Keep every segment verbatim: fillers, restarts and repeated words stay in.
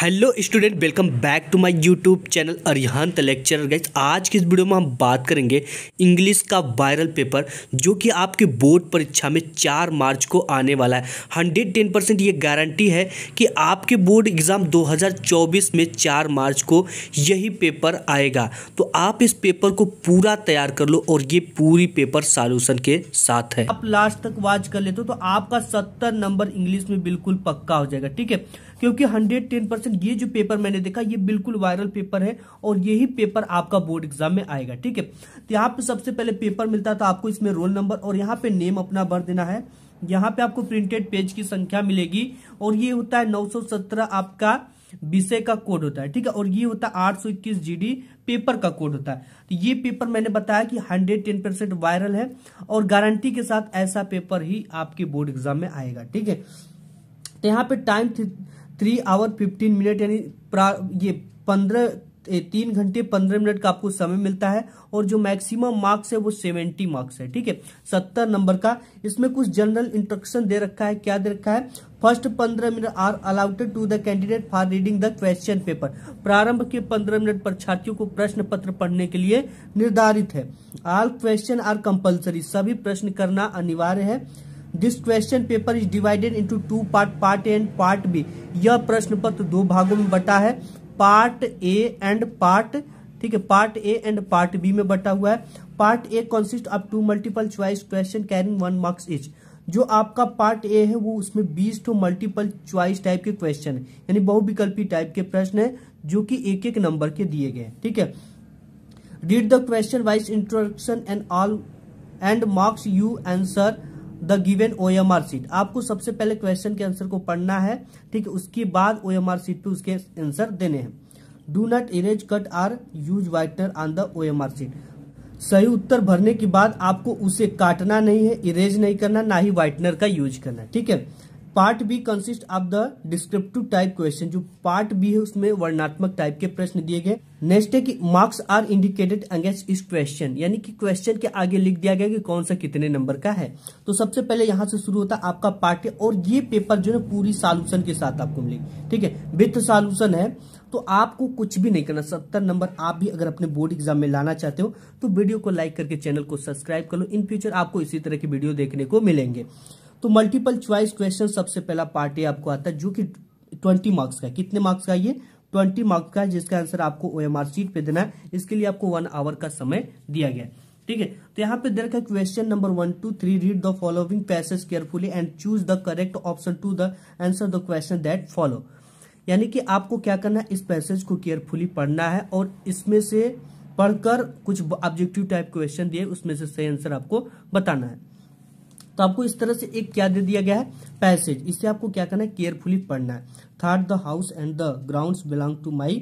Hello student, welcome back to my YouTube channel Arihant lecturer. Guys, आज की इस video में हम बात करेंगे इंग्लिश का वायरल पेपर जो कि आपके बोर्ड परीक्षा में चार मार्च को आने वाला है। एक सौ दस परसेंट ये गारंटी है कि आपके बोर्ड एग्ज़ाम दो हज़ार चौबीस में चार मार्च को यही पेपर आएगा। तो आप इस पेपर को पूरा तैयार कर लो और ये पूरी पेपर सॉल्यूशन के साथ है। आप लास्ट तक वाच कर लेते हो तो आपका सत्तर नंबर इंग्लिश में बिल्कुल पक्का हो जाएगा, ठीक है, क्योंकि एक सौ दस परसेंट ये जो पेपर मैंने देखा ये बिल्कुल वायरल पेपर है और यही पेपर आपका बोर्ड एग्जाम में आएगा, ठीक है। तो यहाँ पे सबसे पहले पेपर मिलता था आपको, इसमें रोल नंबर और यहाँ पे नेम अपना भर देना है। यहाँ पे आपको प्रिंटेड पेज की संख्या मिलेगी और ये होता है नौ सौ सत्रह आपका विषय का कोड होता है, ठीक है, और ये होता है आठ सौ इक्कीस जीडी पेपर का कोड होता है। तो ये पेपर मैंने बताया कि एक सौ दस परसेंट वायरल है और गारंटी के साथ ऐसा पेपर ही आपके बोर्ड एग्जाम में आएगा, ठीक है। तो यहाँ पे time three hour fifteen minute यानी ये पंद्रह तीन घंटे पंद्रह मिनट का आपको समय मिलता है और जो मैक्सिमम मार्क्स है वो सेवेंटी मार्क्स है, ठीक है, सत्तर नंबर का। इसमें कुछ जनरल इंस्ट्रक्शन दे रखा है, क्या दे रखा है, फर्स्ट पंद्रह minute are allotted to the candidate for reading the question paper. प्रारंभ के पंद्रह मिनट परीक्षार्थियों को प्रश्न पत्र पढ़ने के लिए निर्धारित है। ऑल क्वेश्चन आर कंपल्सरी, सभी प्रश्न करना अनिवार्य है। This question paper is divided into two part, part A and part B. यह प्रश्न पत्र दो भागों में बटा है, पार्ट ए एंड पार्ट, ठीक है, part A and part B में बटा हुआ है। Part A consist of two multiple choice question carrying one marks each. जो आपका पार्ट ए है वो उसमें बीस टू मल्टीपल चॉइस टाइप के क्वेश्चन है, यानी बहुविकल्पी टाइप के प्रश्न है जो कि एक एक नंबर के दिए गए, ठीक है। Read the question wise introduction and all and marks you answer the given O M R sheet. आपको सबसे पहले क्वेश्चन के आंसर को पढ़ना है, ठीक है, उसके बाद ओ एम आर सीट पे उसके आंसर देने हैं। Do not erase, cut or use whitener on the O M R sheet. सही उत्तर भरने के बाद आपको उसे काटना नहीं है, इरेज नहीं करना, ना ही व्हाइटनर का यूज करना, ठीक है। Part B consist of the descriptive type question. जो पार्ट बी है उसमें वर्णनात्मक टाइप के प्रश्न दिए गए। नेक्स्ट है कि मार्क्स आर इंडिकेटेड अगेंस्ट इस क्वेश्चन, यानी कि क्वेश्चन के आगे लिख दिया गया कि कौन सा कितने नंबर का है। तो सबसे पहले यहाँ से शुरू होता है आपका पार्ट, और ये पेपर जो है पूरी सॉल्यूशन के साथ आपको मिलेगी, ठीक है, विथ सॉल्यूशन है। तो आपको कुछ भी नहीं करना, सत्तर नंबर आप भी अगर अपने बोर्ड एग्जाम में लाना चाहते हो तो वीडियो को लाइक करके चैनल को सब्सक्राइब कर लो। इन फ्यूचर आपको इसी तरह की वीडियो देखने को मिलेंगे। तो मल्टीपल चॉइस क्वेश्चन सबसे पहला पार्ट ए आपको आता है जो कि ट्वेंटी मार्क्स का है। कितने मार्क्स का? ये ट्वेंटी मार्क्स का है, जिसका आंसर आपको ओएमआर सीट पे देना है। इसके लिए आपको वन आवर का समय दिया गया, ठीक है। तो यहाँ पे देखा question number one two three, read the following passage carefully and choose the correct option to the answer the question that follow. यानी कि आपको क्या करना है, इस पैसेज को केयरफुली पढ़ना है और इसमें से पढ़कर कुछ ऑब्जेक्टिव टाइप क्वेश्चन दिए उसमें से सही आंसर आपको बताना है। तो आपको इस तरह से एक क्या दे दिया गया है, पैसेज, इसे आपको क्या करना है, केयरफुली पढ़ना है। Third, the house and the grounds belong to my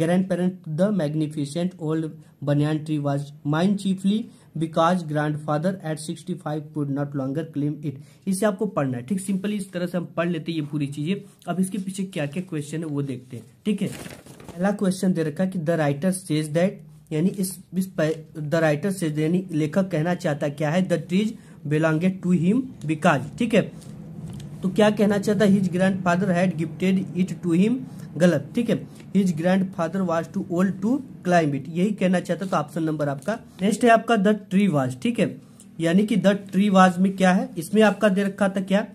grand parent, the magnificent old banyan tree was mine chiefly because grandfather at sixty five could not longer claim it. इसे आपको पढ़ना है, ठीक, सिंपली इस तरह से हम पढ़ लेते हैं ये पूरी चीजें। अब इसके पीछे क्या क्या क्वेश्चन है वो देखते हैं, ठीक है। पहला क्वेश्चन दे रखा है कि द राइटर सेज दैट, यानी इस द राइटर सेज यानी लेखक कहना चाहता क्या है, the trees belonged to him because, ठीक है। तो क्या कहना चाहता, his grandfather had gifted it to him, गलत, ठीक है, his grandfather was too old to climb it, यही कहना चाहता। तो ऑप्शन नंबर आपका। नेक्स्ट है आपका the tree was, ठीक है, यानी कि the tree was में क्या है, इसमें आपका दे रखा था क्या,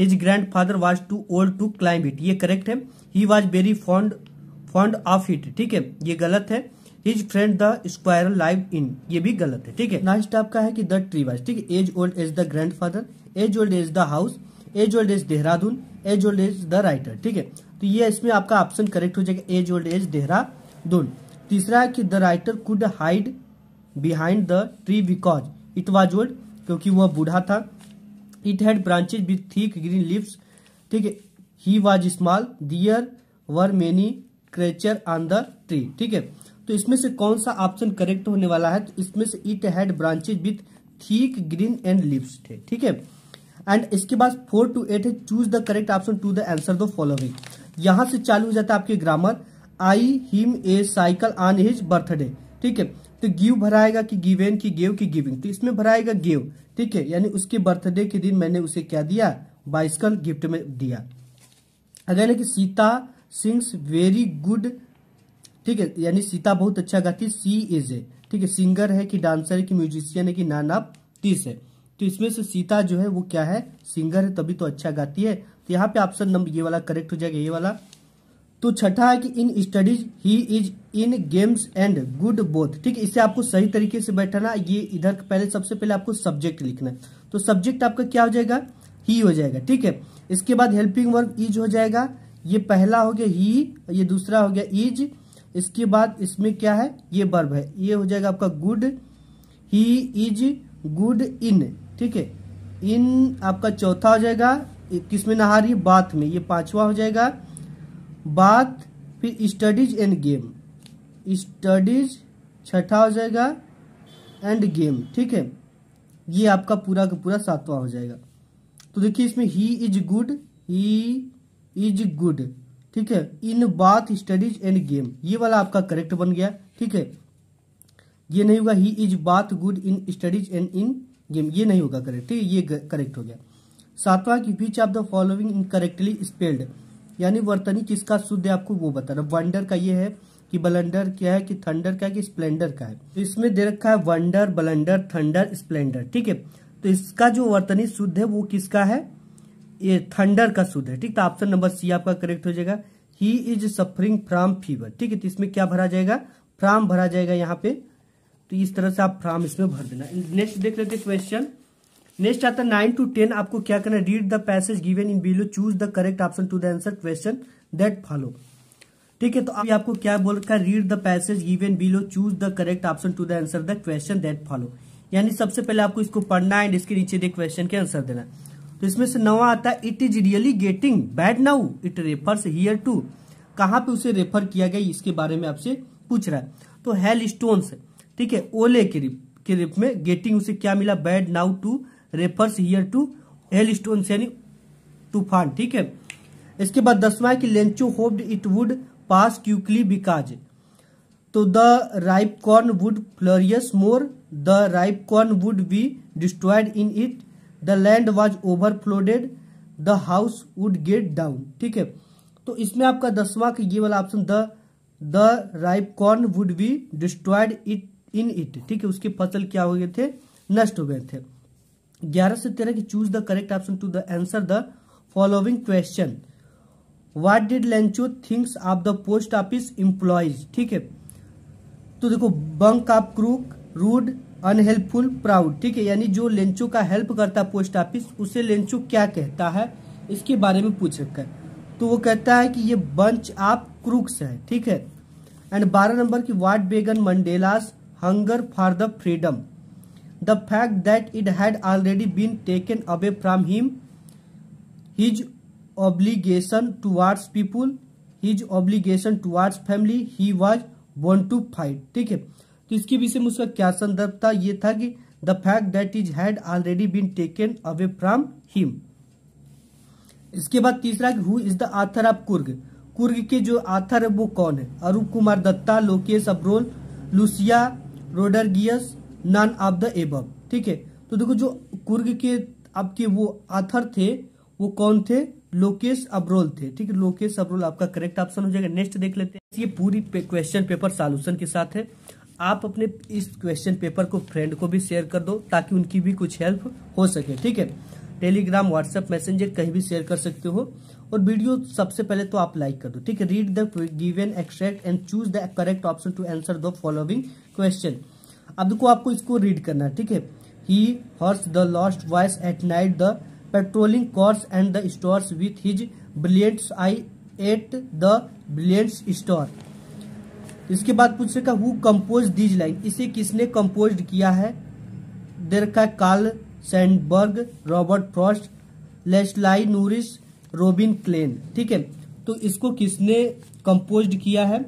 his grandfather was too old to climb it, ये करेक्ट है। he was very fond fond of it, ठीक है, ये गलत है। His friend the squirrel lived in, ये भी गलत है, ठीक है। नेक्स्ट आपका है कि the tree was, ठीक है, as old as the grandfather, as old as the house, as old as Dehradun, as old as the writer, ठीक है। तो ये इसमें आपका ऑप्शन करेक्ट हो जाएगा, एज ओल्ड एज देहरादून। तीसरा है कि the writer could hide behind the tree because it was old, क्योंकि वह बूढ़ा था। It had branches with thick green leaves, ठीक है। He was small, there were many creature on the tree, ठीक है। तो इसमें से कौन सा ऑप्शन करेक्ट होने वाला है, तो इसमें से it had branches with thick green and leaves थे, ठीक है। एंड इसके बाद फोर टू एट है, choose the correct option to the answer the following. यहां से चालू हो जाता है आपके grammar. I him a cycle on his birthday, ठीक है। तो गिव भराएगा कि गिवेन की गेव की गिविंग, तो इसमें भराएगा गिव, ठीक है, यानी उसके बर्थडे के दिन मैंने उसे क्या दिया, बाइसिकल गिफ्ट में दिया। अगला है कि सीता सिंग्स वेरी गुड, ठीक है, यानी सीता बहुत अच्छा गाती, सी इज ए, ठीक है, सिंगर है कि डांसर है कि म्यूजिशियन है कि नान आप तीस है, तो इसमें से सीता जो है वो क्या है, सिंगर है, तभी तो अच्छा गाती है। तो यहाँ पे ऑप्शन नंबर ये वाला करेक्ट हो जाएगा, ये वाला। तो छठा है कि in studies he is in games and good both, ठीक है, इसे आपको सही तरीके से बैठाना, ये इधर पहले सबसे पहले आपको सब्जेक्ट लिखना है, तो सब्जेक्ट आपका क्या हो जाएगा, ही हो जाएगा, ठीक है। इसके बाद हेल्पिंग वर्ब इज हो जाएगा, ये पहला हो गया ही, ये दूसरा हो गया इज, इसके बाद इसमें क्या है, ये वर्ब है, ये हो जाएगा आपका good, he is good in, ठीक है, इन आपका चौथा हो जाएगा, किसमें नहा रही, बाथ में, ये पांचवा हो जाएगा बाथ, फिर स्टडीज एंड गेम, स्टडीज छठा हो जाएगा एंड गेम, ठीक है, ये आपका पूरा का पूरा सातवां हो जाएगा। तो देखिए इसमें he is good, he is good, ठीक है, in both studies and game, ये वाला आपका करेक्ट बन गया, ठीक है, ये नहीं होगा he is both good in studies and in game, ये नहीं होगा करेक्ट, ठीक है, ये करेक्ट हो गया। सातवां की which of the following incorrectly spelled, यानी वर्तनी किसका शुद्ध है आपको वो बताना। वंडर का ये है कि बलंडर क्या है, कि थंडर का है, कि स्प्लेंडर का है, तो इसमें दे रखा है वंडर, बलंडर, थंडर, स्प्लेंडर, ठीक है, तो इसका जो वर्तनी शुद्ध है वो किसका है, ये थंडर का शुद्ध है, ठीक है, ऑप्शन नंबर सी आपका करेक्ट हो जाएगा। He is suffering from fever, ठीक है, तो इसमें क्या भरा जाएगा, फ्रॉम भरा जाएगा यहाँ पे, तो इस तरह से आप फ्रॉम इसमें भर देना। नेक्स्ट देख लेते क्वेश्चन, नेक्स्ट आता है नाइन टू टेन, आपको क्या करना है, read the passage given in below, choose the correct option to the answer question that follow, ठीक है, तो अभी आपको क्या बोल रखा है, read the passage given below, choose the correct option to the answer the question that follow, यानी सबसे पहले आपको इसको पढ़ना है एंड इसके नीचे दे क्वेश्चन के आंसर देना। तो इसमें से नवा आता है it is really getting bad now, it refers here to, कहाँ पे उसे रेफर किया गया इसके बारे में आपसे पूछ रहा है, तो हेल स्टोन्स, ठीक है, ओले के रिप के रिप में गेटिंग उसे क्या मिला, bad now to refers here to hail stones, यानी तूफान, ठीक है। इसके बाद दसवां है कि Lencho hoped it would pass quickly because, तो the ripe corn would flourish more, the ripe corn would be destroyed in it, the land was overflooded, the house would get down, ठीक है, तो इसमें आपका दसवां का ये वाला option the the ripe corn would be destroyed it in it, ठीक है, उसके फसल क्या हो गए थे, नष्ट हो गए थे। ग्यारह से तेरह की choose the correct option to the answer the following question, what did Lencho thinks of the post office employees, ठीक है, तो देखो bunch of crook, rude, unhelpful, proud, ठीक है, यानी जो लेंचो का हेल्प करता है पोस्ट ऑफिस, उसे लेंचो क्या कहता है इसके बारे में पूछ रखा है, तो वो कहता है कि ये बंच ऑफ क्रूक्स है, ठीक है। एंड बारह नंबर की what began Mandela's hunger for the freedom, the fact that it had already been taken away from him, his obligation towards people, his obligation towards family, he was born to fight, ठीक है, तो इसके विषय में उसका क्या संदर्भ था, ये था कि the fact that is had already been taken away from him. इसके बाद तीसरा कि who is the author of Coorg, Coorg के जो ऑथर है वो कौन है, Arup Kumar Dutta, Lokesh Abrol, Lucia Rodrigues, none of the above, ठीक है, तो देखो जो कुर्ग के आपके वो ऑथर थे वो कौन थे, लोकेश अब्रोल थे, ठीक है, लोकेश अब्रोल आपका करेक्ट ऑप्शन हो जाएगा। नेक्स्ट देख लेते हैं, ये पूरी पे, क्वेश्चन पेपर सॉल्यूशन के साथ है, आप अपने इस क्वेश्चन पेपर को फ्रेंड को भी शेयर कर दो ताकि उनकी भी कुछ हेल्प हो सके, ठीक है, टेलीग्राम, व्हाट्सएप, मैसेंजर कहीं भी शेयर कर सकते हो, और वीडियो सबसे पहले तो आप लाइक कर दो, ठीक है। Read the given extract and choose the correct option to answer the following question, अब देखो आपको इसको रीड करना है, ठीक है। He hears the lost voice at night, the patrolling cars and the stores with his brilliants eye at the brilliants store. इसके बाद पूछेगा हु कंपोज दीज लाइन, इसे किसने कंपोज किया है, दे रखा है Carl Sandburg, Robert Frost, Leslie Norris, Robin Klein, ठीक है, तो इसको किसने कंपोज किया है,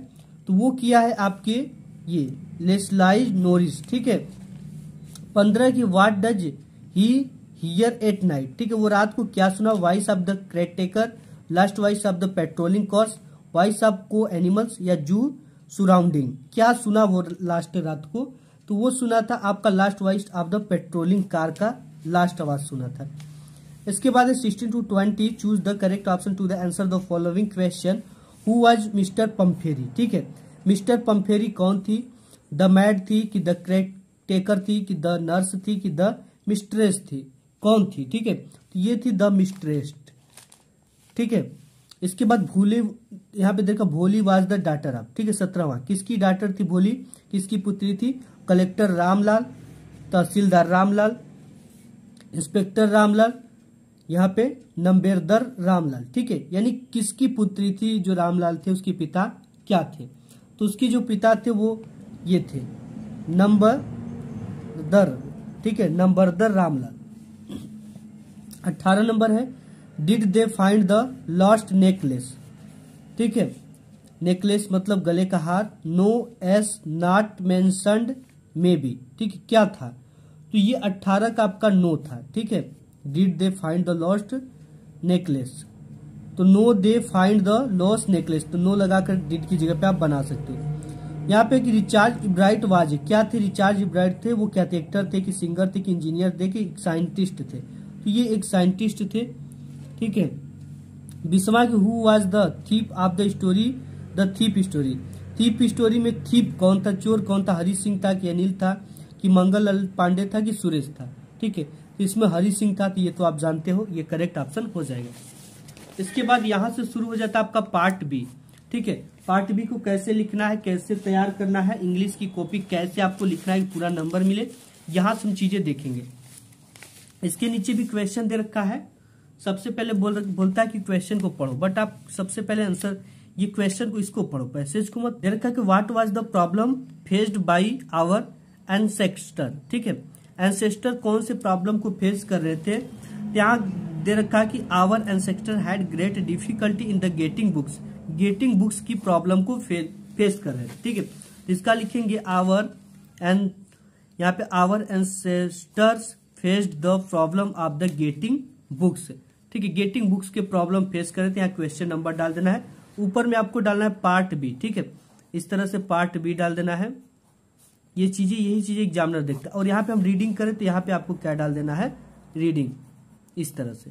तो वो किया है आपके ये लेस्लाइन नोरिस, ठीक है। पंद्रह की what does he hear at night, ठीक है, वो रात को क्या सुना, voice of the caretaker, last voice of the patrolling cars, voice of को एनिमल्स या जू सराउंडिंग, क्या सुना वो लास्ट रात को, तो वो सुना था आपका last voice of the patrolling car का लास्ट आवाज सुना था। इसके बाद sixteen to twenty choose the correct option to the answer the following question, who was mister Pumphrey. ठीक है, मिस्टर पंफेरी कौन थी? द मैड थी कि द क्रैक टेकर थी कि द नर्स थी कि द मिस्ट्रेस थी? कौन थी? ठीक है, तो ये थी द मिस्ट्रेस। ठीक है, इसके बाद भोली, यहाँ पे देखा भोली वाज द डाटर ऑफ। ठीक है, सत्रहवां, किसकी डाटर थी भोली? किसकी पुत्री थी? कलेक्टर रामलाल, तहसीलदार रामलाल, इंस्पेक्टर रामलाल, यहाँ पे नंबेरदार रामलाल। ठीक है, यानी किसकी पुत्री थी? जो रामलाल थे उसके पिता क्या थे? तो उसके जो पिता थे वो ये थे नंबरदार। ठीक है, नंबरदार रामलाल। अट्ठारह नंबर है did they find the lost necklace. ठीक है, नेकलेस मतलब गले का हार। No yes not mentioned maybe. ठीक है, क्या था? तो ये अट्ठारह का आपका नो था। ठीक है, did they find the lost necklace, तो no they find the lost necklace, तो नो लगाकर डिड की जगह पे आप बना सकते हो। यहाँ पे कि रिचार्ड इब्राइट वाज क्या थे? रिचार्ड इब्राइट थे वो क्या थे? एक्टर थे कि सिंगर थे कि इंजीनियर थे कि साइंटिस्ट थे? तो ये एक साइंटिस्ट थे। ठीक है, बीसवां की who was the thief of the story. The thief story, thief story में थीप कौन था? चोर कौन था? हरी सिंह था कि अनिल था कि मंगल पांडे था कि सुरेश था? ठीक है, तो इसमें हरी सिंह था, तो ये तो आप जानते हो, ये करेक्ट ऑप्शन हो जाएगा। इसके बाद यहाँ से शुरू हो जाता है आपका पार्ट बी। ठीक है, पार्ट बी को कैसे लिखना है, कैसे तैयार करना है, इंग्लिश की कॉपी कैसे आपको लिखना है कि पूरा नंबर मिले, यहाँ से हम चीजें देखेंगे। इसके नीचे भी क्वेश्चन दे रखा है। सबसे पहले बोल बोलता है कि क्वेश्चन को पढ़ो, बट आप सबसे पहले आंसर ये क्वेश्चन को इसको पढ़ो, पैसेज को मत। दे रखा कि what was the problem faced by our ancestor. ठीक है, एंसेस्टर कौन से प्रॉब्लम को फेस कर रहे थे? यहाँ दे रखा कि our ancestor had great difficulty in the getting books. Getting books की प्रॉब्लम को फेस कर रहे थे। ठीक है, इसका लिखेंगे आवर एंड, यहाँ पे our ancestors faced the problem of the getting books. ठीक है, गेटिंग बुक्स के प्रॉब्लम फेस कर रहे थे, यहाँ क्वेश्चन नंबर डाल देना है। ऊपर में आपको डालना है पार्ट बी। ठीक है, इस तरह से पार्ट बी डाल देना है। ये चीजें यही चीजें एग्जामिनर देखता है। और यहाँ पे हम रीडिंग करें तो यहाँ पे आपको क्या डाल देना है? रीडिंग, इस तरह से।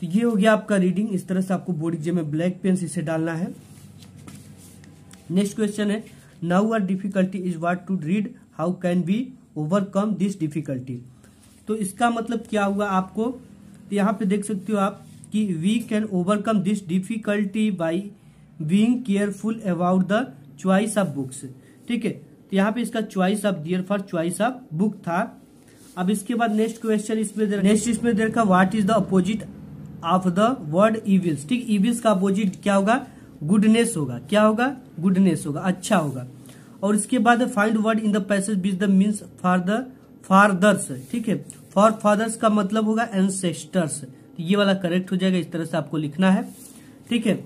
तो ये हो गया आपका रीडिंग। इस तरह से आपको बोर्ड एग्जाम में ब्लैक पेन से इसे डालना है। नेक्स्ट क्वेश्चन है now our difficulty is what to read, how can be overcome this difficulty. तो इसका मतलब क्या हुआ आपको? तो यहाँ पे देख सकते हो आप कि we can overcome this difficulty by being careful about the choice of books. ठीक है, तो यहाँ पे इसका choice of, dear for choice of book था। अब इसके बाद नेक्स्ट क्वेश्चन इसमें नेक्स्ट इसमें देर का what is the opposite of the word evils. ठीक, इविल्स का अपोजिट क्या होगा? गुडनेस होगा। क्या होगा? गुडनेस होगा, अच्छा होगा। और इसके बाद find word in the passage with the means for the fathers. ठीक है, फॉर फादर्स का मतलब होगा एंसेस्टर्स, तो ये वाला करेक्ट हो जाएगा। इस तरह से आपको लिखना है। ठीक है,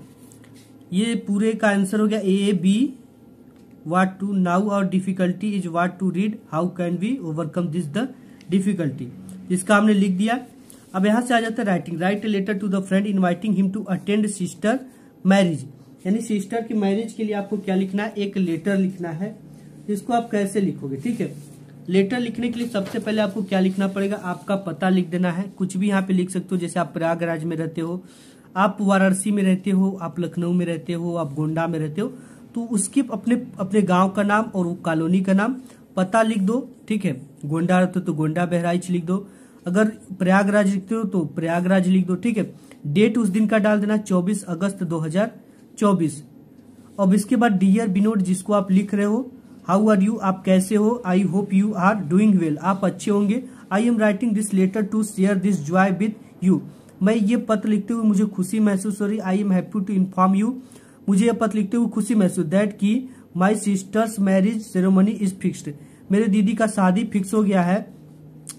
ये पूरे का आंसर हो गया A B. What to now our difficulty is what to read, how can we overcome this the difficulty, इसका हमने लिख दिया। अब यहाँ से आ जाता है writing. Write a letter to the friend inviting him to attend sister marriage, यानी सिस्टर की मैरिज के लिए आपको क्या लिखना है? एक लेटर लिखना है। इसको आप कैसे लिखोगे? ठीक है, लेटर लिखने के लिए सबसे पहले आपको क्या लिखना पड़ेगा? आपका पता लिख देना है। कुछ भी यहाँ पे लिख सकते हो, जैसे आप प्रयागराज में रहते हो, आप वाराणसी में रहते हो, आप लखनऊ में रहते हो, आप गोंडा में रहते हो, तो उसके अपने अपने गांव का नाम और कॉलोनी का नाम, पता लिख दो। ठीक है, गोंडा रहते हो तो गोंडा बहराइच लिख दो, अगर प्रयागराज लिखते हो तो प्रयागराज लिख दो। ठीक है, डेट उस दिन का डाल देना, चौबीस अगस्त दो हजार चौबीस। अब इसके बाद डियर विनोद, जिसको आप लिख रहे हो, हाउ आर यू, आप कैसे हो, I hope you are doing well, आप अच्छे होंगे, I am writing this letter to share this joy with you, मैं ये पत्र लिखते हुए मुझे खुशी महसूस हो रही, I am happy to inform you, मुझे ये पत्र लिखते हुए खुशी महसूस, दैट की my sister's marriage ceremony is fixed, मेरे दीदी का शादी फिक्स हो गया है,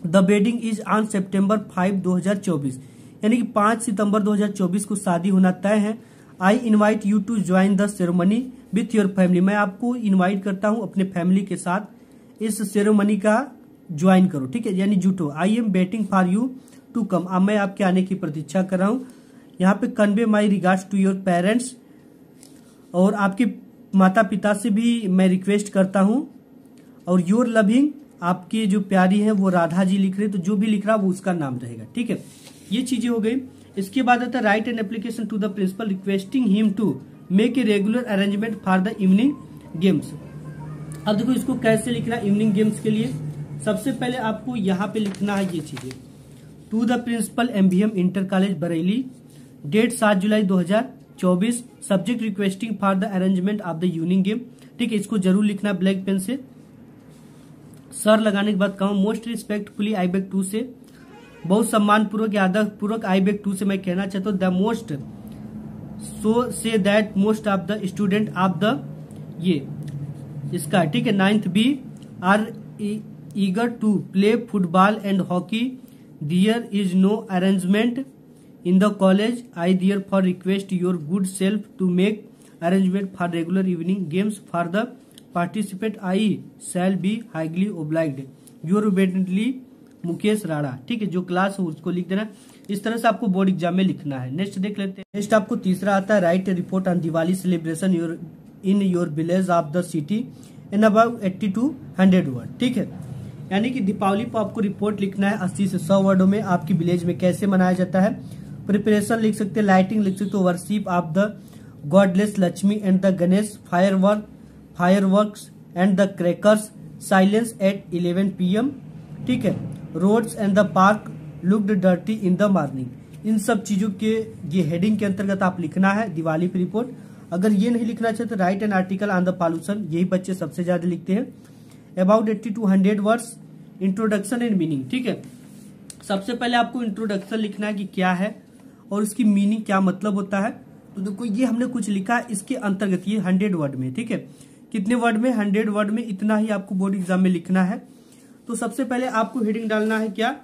the wedding is on September five दो हजार चौबीस यानी कि पाँच सितम्बर दो हजार चौबीस को शादी होना तय है, I invite you to join the ceremony with your family, मैं आपको इनवाइट करता हूँ अपने फैमिली के साथ इस सेरेमनी का ज्वाइन करो। ठीक है, यानी जुटो, I am waiting for you to come, अब मैं आपके आने की प्रतीक्षा कर रहा हूँ। यहाँ पे convey my regards to your parents, और आपके माता पिता से भी मैं रिक्वेस्ट करता हूँ, और योर लविंग, आपके जो प्यारी है वो राधा जी लिख रहे, तो जो भी लिख रहा वो उसका नाम रहेगा। ठीक है, ये चीजें हो गई। इसके बाद आता है write an application to the principal requesting him to make a regular arrangement for the evening games. अब देखो इसको कैसे लिखना है इवनिंग गेम्स के लिए। सबसे पहले आपको यहाँ पे लिखना है ये चीजें, to the principal MBM inter college Bareilly, date सात जुलाई दो हजार चौबीस, subject requesting for the arrangement of the evening game. ठीक है, इसको जरूर लिखना ब्लैक पेन से। सर लगाने के बाद कहूँ most respectfully I beg to say, बहुत सम्मानपूर्वक या आदर पूर्वक आई बेग टू से मैं कहना चाहता हूँ, the most so say that most of the student of the ये इसका ठीक है ninth B are eager to play football and hockey, there is no arrangement in the college, I therefore request your good self to make arrangement for regular evening games for the participate, I shall be highly obliged, your obediently Mukesh Rana. ठीक है, जो class हो उसको लिख देना। इस तरह से आपको बोर्ड एग्जाम में लिखना है। नेक्स्ट देख लेते हैं। नेक्स्ट आपको तीसरा आता है write report on Diwali celebration your in your village of the city in about eighty to hundred word. ठीक है, यानी कि दीपावली पर आपको रिपोर्ट लिखना है अस्सी से सौ वर्डों में, आपकी विलेज में कैसे मनाया जाता है। प्रिपरेशन लिख सकते हैं, लाइटिंग लिख सकते हो, worship of the godless Lakshmi and the Ganesh, firework fireworks and the crackers, silence at eleven P M. ठीक है, roads and the park looked dirty in the morning. इन सब चीजों के ये हेडिंग के अंतर्गत आप लिखना है दिवाली पर रिपोर्ट। अगर ये नहीं लिखना चाहते तो write an article on the pollution, यही बच्चे सबसे ज्यादा लिखते हैं, about eighty to hundred words, introduction and meaning. ठीक है, सबसे पहले आपको इंट्रोडक्शन लिखना है कि क्या है और उसकी मीनिंग क्या मतलब होता है। तो देखो ये हमने कुछ लिखा है इसके अंतर्गत, ये हंड्रेड वर्ड में। ठीक है, कितने वर्ड में? हंड्रेड वर्ड में, इतना ही आपको बोर्ड एग्जाम में लिखना है। तो सबसे पहले आपको हेडिंग डालना है क्या?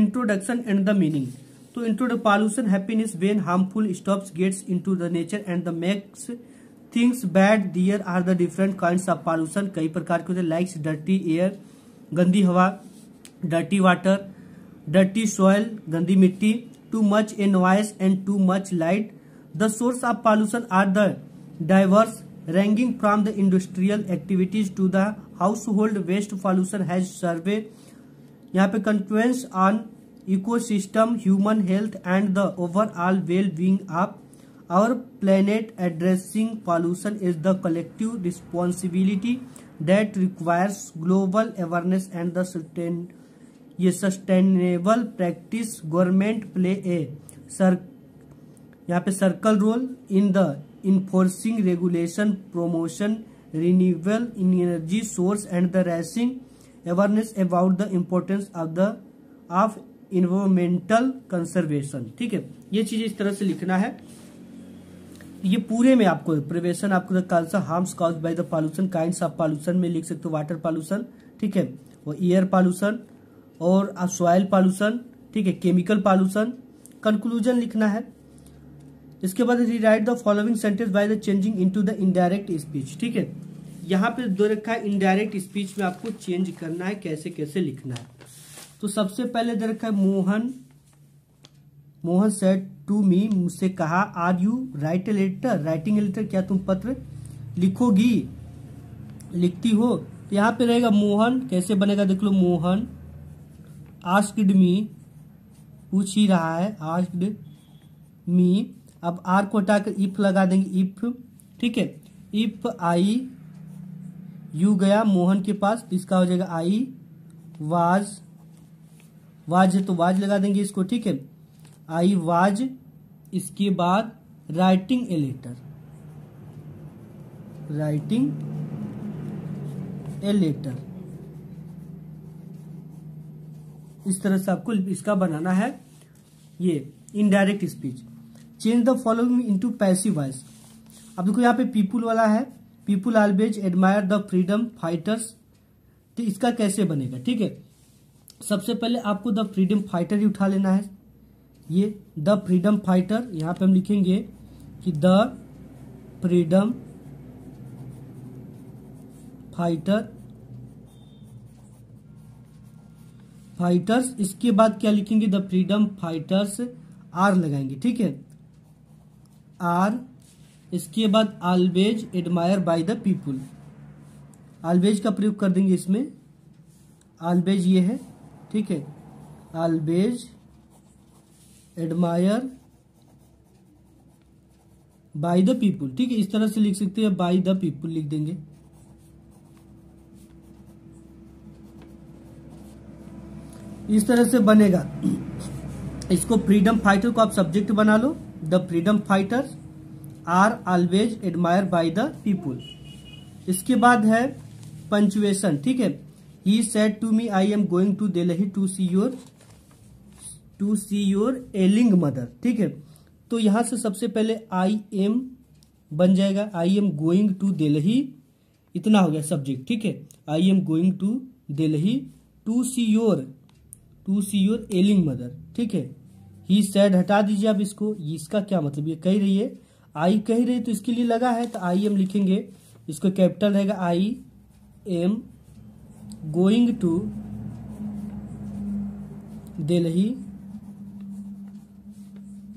Introduction and the meaning. तो intro pollution happiness when harmful stops gets into the nature and the makes things bad, there are the different kinds of pollution, कई प्रकार के होते हैं, लाइक्स डर्टी एयर गंदी हवा, डर्टी वाटर डर्टी सॉयल गंदी मिट्टी, too much a noise and too much light. The source of pollution are the diverse ranging from the industrial activities to the household waste. Pollution has surveyed यहाँ पे consequence on ecosystem, human health and the overall well-being of our planet. Addressing pollution is the collective responsibility that requires global awareness and the sustain ये sustainable practice. Government play a sir यहाँ पे circle role in the enforcing regulation, promotion renewable energy source and the raising awareness about the importance of the of environmental conservation। ठीक है, ये चीजें इस तरह से लिखना है। ये पूरे में आपको प्रिवेशन आपको काल्सा harms cause by the pollution, kinds of pollution में लिख सकते हो, वाटर पॉल्यूशन, ठीक है, और एयर पॉल्यूशन और सॉइल पॉल्यूशन, ठीक है, केमिकल पॉल्यूशन। कंक्लूजन लिखना है। इसके बाद rewrite the following sentence by the changing into the indirect speech. ठीक है, यहाँ पे दो रखा है इनडायरेक्ट स्पीच में आपको चेंज करना है, कैसे कैसे लिखना है। तो सबसे पहले दे रखा है Mohan Mohan said to me, मुझसे कहा, are you write a letter, writing a letter, क्या तुम पत्र लिखोगी लिखती हो। तो यहाँ पे रहेगा मोहन, कैसे बनेगा देख लो, मोहन आस्क्ड मी, पूछ ही रहा है, आस्क्ड मी। अब आर को हटाकर इफ लगा देंगे, इफ, ठीक है, इफ आई यू गया मोहन के पास, इसका हो जाएगा आई वाज, वाज है तो वाज लगा देंगे इसको, ठीक है, आई वाज। इसके बाद writing a letter, writing a letter, इस तरह से आपको इसका बनाना है ये indirect speech. Change the following into passive voice. अब देखो यहाँ पे पीपुल वाला है, people always admire the freedom fighters. तो इसका कैसे बनेगा, ठीक है, सबसे पहले आपको द फ्रीडम फाइटर ही उठा लेना है। ये द फ्रीडम फाइटर, यहाँ पे हम लिखेंगे कि द फ्रीडम फाइटर फाइटर्स। इसके बाद क्या लिखेंगे, द फ्रीडम फाइटर्स, आर लगाएंगे, ठीक है, आर। इसके बाद always admire by the people, always का प्रयोग कर देंगे इसमें, ऑलवेज ये है, ठीक है, always admire by the people, ठीक है, इस तरह से लिख सकते हैं, बाय द पीपुल लिख देंगे। इस तरह से बनेगा। इसको फ्रीडम फाइटर को आप सब्जेक्ट बना लो, the freedom fighters are always admire by the people. इसके बाद है पंचुएशन, ठीक है, he said to me I am going to Delhi to see your to see your ailing mother, ठीक है। तो यहाँ से सबसे पहले आई एम बन जाएगा, I am going to Delhi, इतना हो गया सब्जेक्ट, ठीक है। I am going to Delhi to see your to see your ailing mother, ठीक है। ही सेड हटा दीजिए आप इसको, इसका क्या मतलब, ये कह रही है, आई कह रही है तो इसके लिए लगा है, तो आई एम लिखेंगे, इसको कैपिटल रहेगा, I am going to Delhi,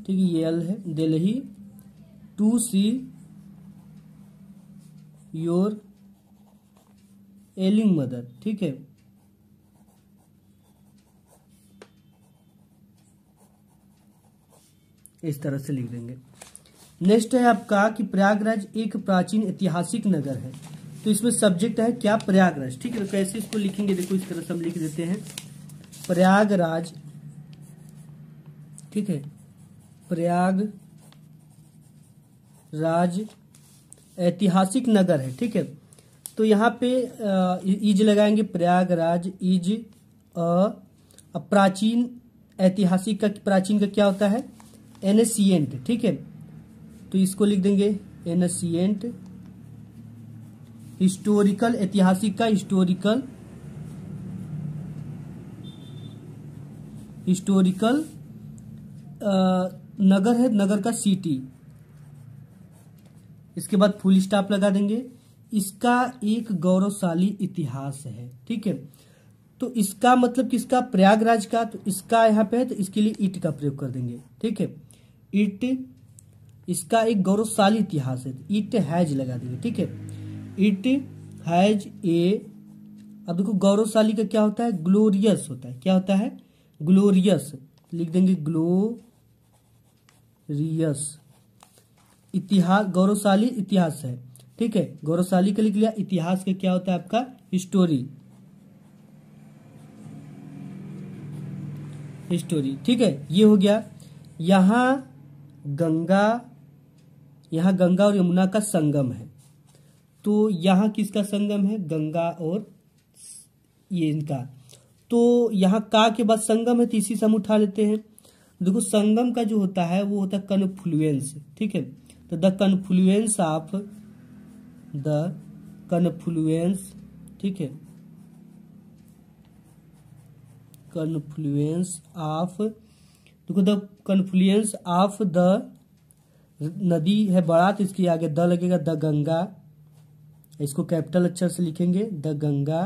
ठीक है, ये एल है, Delhi to see your ailing mother, ठीक है। इस तरह से लिख देंगे। नेक्स्ट है आपका कि प्रयागराज एक प्राचीन ऐतिहासिक नगर है, तो इसमें सब्जेक्ट है क्या, प्रयागराज, ठीक है। तो कैसे इसको लिखेंगे, देखो इस तरह से हम लिख देते हैं, प्रयागराज, ठीक है, प्रयाग राज ऐतिहासिक नगर है, ठीक है। तो यहाँ पे इज लगाएंगे, प्रयागराज इज अ प्राचीन ऐतिहासिक, का प्राचीन का क्या होता है, एनसिएंट, ठीक है। तो इसको लिख देंगे एनसिएंट, हिस्टोरिकल ऐतिहासिक का हिस्टोरिकल, हिस्टोरिकल नगर है, नगर का सिटी। इसके बाद फुल स्टॉप लगा देंगे, इसका एक गौरवशाली इतिहास है, ठीक है। तो इसका मतलब किसका, प्रयागराज का, तो इसका यहाँ पे है तो इसके लिए इट का प्रयोग कर देंगे, ठीक है। इट, इसका एक गौरवशाली इतिहास है, इट हैज लगा देंगे, ठीक है। इट हैज ए, अब देखो गौरवशाली का क्या होता है, ग्लोरियस होता है, क्या होता है, ग्लोरियस, लिख देंगे ग्लोरियस, इतिहास, गौरवशाली इतिहास है, ठीक है। गौरवशाली का लिख लिया, इतिहास का क्या होता है आपका, हिस्टोरी, हिस्टोरी, ठीक है, ये हो गया। यहाँ गंगा, यहाँ गंगा और यमुना का संगम है, तो यहाँ किसका संगम है, गंगा और ये इनका, तो यहाँ का के बाद संगम है, तो इसी से हम उठा लेते हैं। देखो संगम का जो होता है वो होता है कन्फ्लुएंस, ठीक है। तो the confluence of, the confluence, ठीक है, कन्फ्लुएंस ऑफ, देखो द कन्फ्लुएंस ऑफ द, नदी है बड़ा तो इसके आगे द लगेगा, द गंगा, इसको कैपिटल अक्षर से लिखेंगे, द गंगा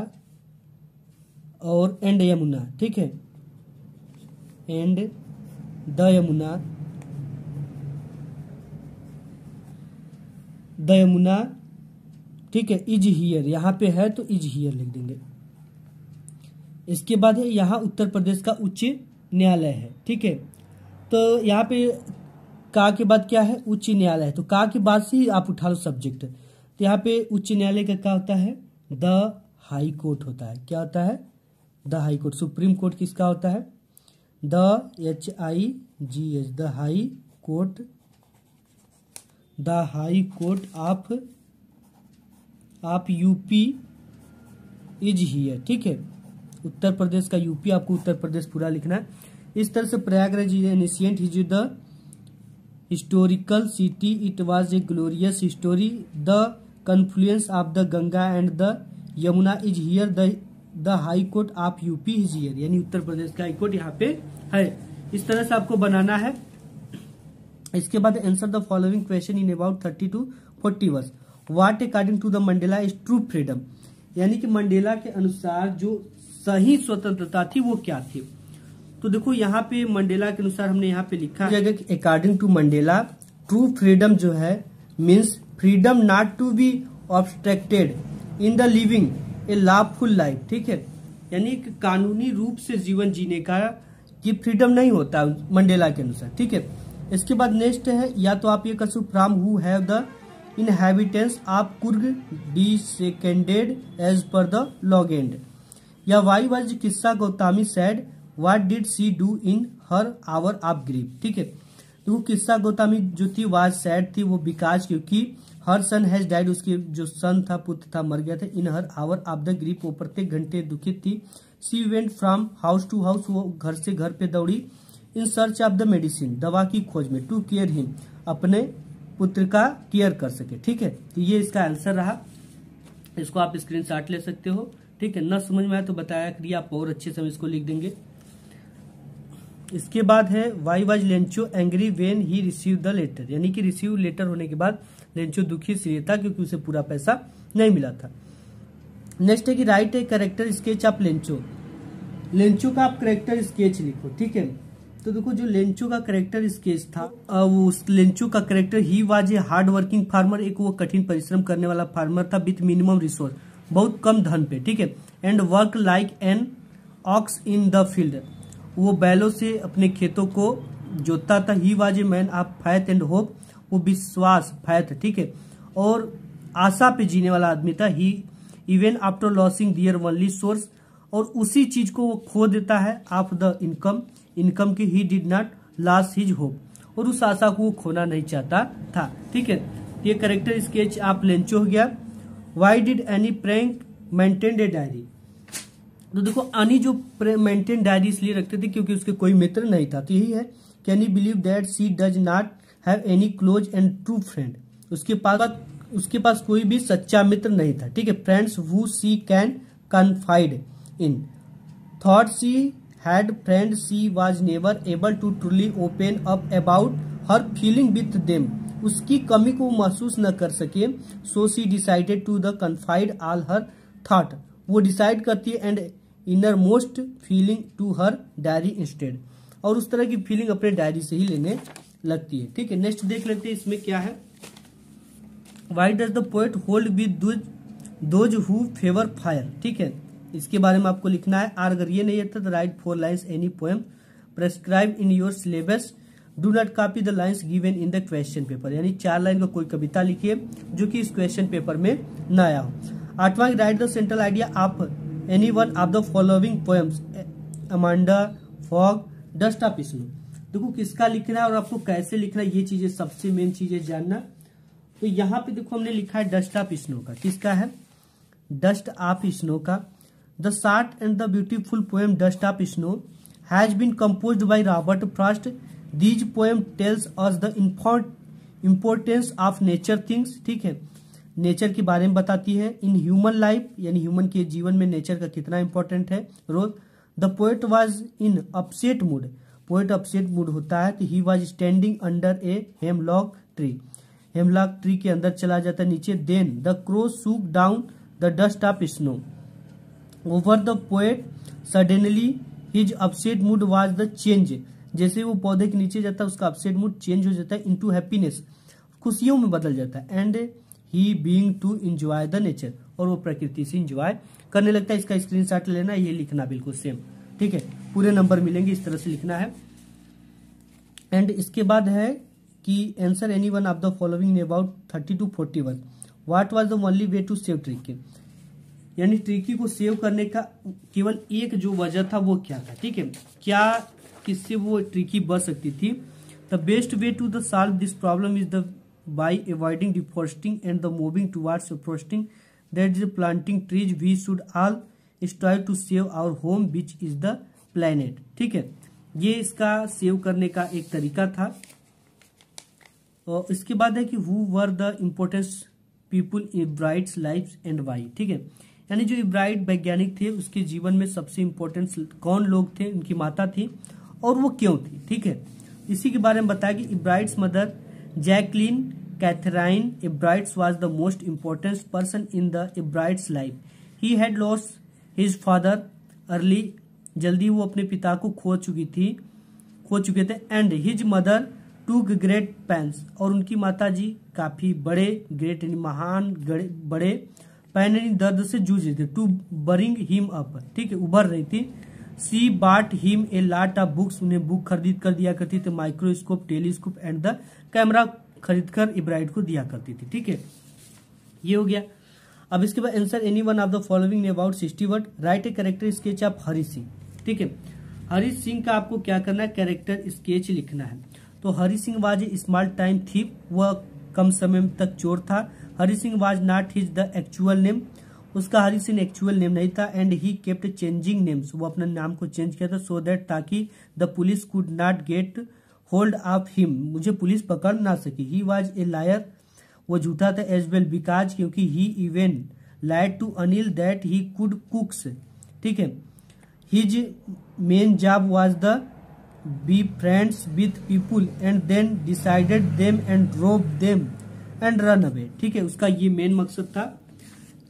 और एंड यमुना, ठीक है, and the Yamuna, the Yamuna, ठीक है, इज हियर, यहाँ पे है तो इज हियर लिख देंगे। इसके बाद है यहाँ उत्तर प्रदेश का उच्च न्यायालय है, ठीक है। तो यहाँ पे का के बाद क्या है, उच्च न्यायालय, तो का के बाद से ही आप उठा लो सब्जेक्ट। तो यहाँ पे उच्च न्यायालय का क्या होता है, द हाई कोर्ट होता है, क्या होता है, the high court, supreme court किसका होता है, the H I G H, the high court, the high court of आप यूपी इज हियर, ठीक है, उत्तर प्रदेश का यूपी, आपको उत्तर प्रदेश पूरा लिखना है। इस तरह से Prayagraj is ancient is the historical city, it was a glorious history, the confluence of the Ganga and the Yamuna is here, the the high court of UP is here, यानी उत्तर प्रदेश का हाई कोर्ट यहाँ पे है। इस तरह से आपको बनाना है। इसके बाद answer the following question in about thirty to forty words, what according to the Mandela is true freedom, यानी कि मंडेला के अनुसार जो सही स्वतंत्रता थी वो क्या थी। तो देखो यहाँ पे मंडेला के अनुसार हमने यहाँ पे लिखा है, according to Mandela true freedom जो है, means freedom not to be obstructed in the living a lawful life, ठीक है, यानी कानूनी रूप से जीवन जीने का ये फ्रीडम नहीं होता मंडेला के अनुसार, ठीक है। इसके बाद नेक्स्ट है, या तो आप ये कर सकते from who have the inhabitants of Coorg descended as per the legend, या why was Kisa Gotami sad what did she do in her hour of grief. ठीक है, तो वो किस्सा गौतमी जो थी वाज सैड थी, वो बिकॉज क्योंकि हर सन हैज डाइड, उसके जो सन था पुत्र था मर गया था, in her hour of the grief, वो प्रत्येक घंटे दुखित थी। She went from house to house, वो घर से घर पे दौड़ी। In search of the medicine, दवा की खोज में। टू केयर हिम, अपने पुत्र का केयर कर सके। ठीक है, तो ये इसका आंसर रहा, इसको आप स्क्रीनशॉट ले सकते हो। ठीक है, ना समझ में आया तो बताया करिए, आप और अच्छे से इसको लिख देंगे। इसके बाद है why was Lencho angry when he receive the letter, यानी कि रिसीव लेटर होने के बाद लेंचो दुखी इसलिए था क्योंकि उसे पूरा पैसा नहीं मिला था। नेक्स्ट है कि write a character sketch of Lencho, Lencho का आप कैरेक्टर स्केच लिखो। ठीक है, तो देखो जो लेंचो का कैरेक्टर स्केच था, वो उस लेंचो का character he was a hard working farmer, एक वो कठिन परिश्रम करने वाला फार्मर था, विथ मिनिमम रिसोर्स, बहुत कम धन पे। ठीक है, and work like an ox in the field, वो बैलों से अपने खेतों को जोतता था। He was a man of faith and hope, वो विश्वास फैथ, ठीक है, और आशा पे जीने वाला आदमी था। He even after losing their only source, और उसी चीज को वो खो देता है ऑफ द इनकम, इनकम के। He did not lose his hope, और उस आशा को वो खोना नहीं चाहता था। ठीक है, ये कैरेक्टर स्केच आप लेंचो हो गया। Why did Anne Frank maintain a diary, तो देखो अनी जो मेंटेन डायरी इसलिए रखते थे क्योंकि उसके कोई मित्र नहीं था। तो यही है, can you believe that she does not have any close and true friend, उसके पास उसके पास कोई भी सच्चा मित्र नहीं था। ठीक है, friends who she can confide in, though she had friend she was never able to truly open up about her feeling with them, उसकी कमी को महसूस न कर सके। So she decided to the confide all her thought, वो decide करती है, and inner most feeling to her diary instead, और उस तरह की फीलिंग अपने डायरी से ही लेने लगती है। ठीक है, नेक्स्ट देख लेते हैं इसमें क्या है। Why does the poet hold with those who favour fire, ठीक है, इसके बारे में आपको लिखना है। आर अगर ये नहीं है तो write four lines any poem prescribe in your syllabus, do not copy the lines given in the question paper, यानी चार लाइन का कोई कविता लिखिए जो कि इस क्वेश्चन पेपर में न आया हो। आठवां, राइट द सेंट्रल आइडिया आप any one of the following poems, Amanda, fog, dust of snow, देखो किसका लिखना है और आपको कैसे लिखना है, ये चीजें सबसे मेन चीजें जानना। तो यहाँ पे देखो हमने लिखा है डस्ट ऑफ स्नो का, किसका है, डस्ट ऑफ स्नो का। The short and the beautiful poem dust of snow has been composed by Robert Frost, these poem tells us the importance of nature things, ठीक है, नेचर के बारे में बताती है। इन ह्यूमन लाइफ, यानी human के जीवन में नेचर का कितना इंपॉर्टेंट है रोज। The poet was in upset mood, poet upset mood होता है, तो he was standing under A hemlock tree, hemlock tree के अंदर चला जाता है नीचे। Then the crow shook down the dust of snow over the poet, suddenly his upset mood was the change, जैसे वो पौधे के नीचे जाता है उसका अपसेट मूड चेंज हो जाता है, इनटू हैप्पीनेस, खुशियों में बदल जाता है। And he being to enjoy the nature, और वो प्रकृति से एंजॉय करने लगता है। इसका स्क्रीनशॉट लेना, ये लिखना बिल्कुल सेम, ठीक है, पूरे नंबर मिलेंगे, इस तरह से लिखना है। एंड इसके बाद है कि answer any one of the following about thirty to forty one what was the only way to save Tricky, यानी ट्रिकी को सेव करने का केवल एक जो वजह था वो क्या था, ठीक है, क्या किससे वो ट्रिकी बच सकती थी। The best way to the solve this problem is the by avoiding deforestation and the moving towards reforestation, that is planting trees, we should all strive to save our home which is the planet, ठीक है, ये इसका save करने का एक तरीका था। और इसके बाद है कि who were the important people in Bright lives and why, ठीक है, यानी जो ब्राइट वैज्ञानिक थे उसके जीवन में सबसे इम्पोर्टेंट कौन लोग थे, उनकी माता थी और वो क्यों थी, ठीक है, इसी के बारे में बताया कि Ebright's mother Jacqueline Catherine Ebright's was the most important person in the Ebright's life. He had lost his father early, जल्दी वो अपने पिता को खो चुकी थी खो चुके थे। And his mother took great pains, और उनकी माताजी काफी बड़े ग्रेट यानी महान बड़े पैन यानी दर्द से जूझ रही थी। टू बरिंग हिम अप, ठीक है, उभर रही थी। She bought him a lot of books, उन्हें बुक खरीद कर दिया करती थी, microscope, telescope and the camera खरीद कर इब्राइट को दिया करती थी। ठीक है, ये हो गया। अब इसके बाद answer any one of the following about sixty word, write a character sketch of Hari Singh. ठीक है, हरि सिंह का आपको क्या करना है, कैरेक्टर स्केच लिखना है। तो Hari Singh was a small time thief, वह कम समय तक चोर था। Hari Singh was not his the actual name, उसका हरि सिंह एक्चुअल नेम नहीं था। And he kept changing names, वो अपना नाम को चेंज किया था, सो दैट, ताकि the police could not get hold of him, मुझे पुलिस पकड़ ना सकी। ही वाज ए लायर, वो झूठा था। एज वेल बिकॉज, क्योंकि he even lied to Anil that he could cooks. ठीक है, his main job was the be friends with people and then decided them and drove them and run away. ठीक है, उसका ये मेन मकसद था।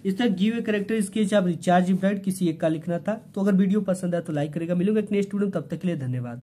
इस तरह गिव ए कैरेक्टर स्केच आप रिचार्ज इब्राइट, किसी एक का लिखना था। तो अगर वीडियो पसंद आया तो लाइक करेगा। मिलूंगा एक नेक्स्ट वीडियो, तब तक के लिए धन्यवाद।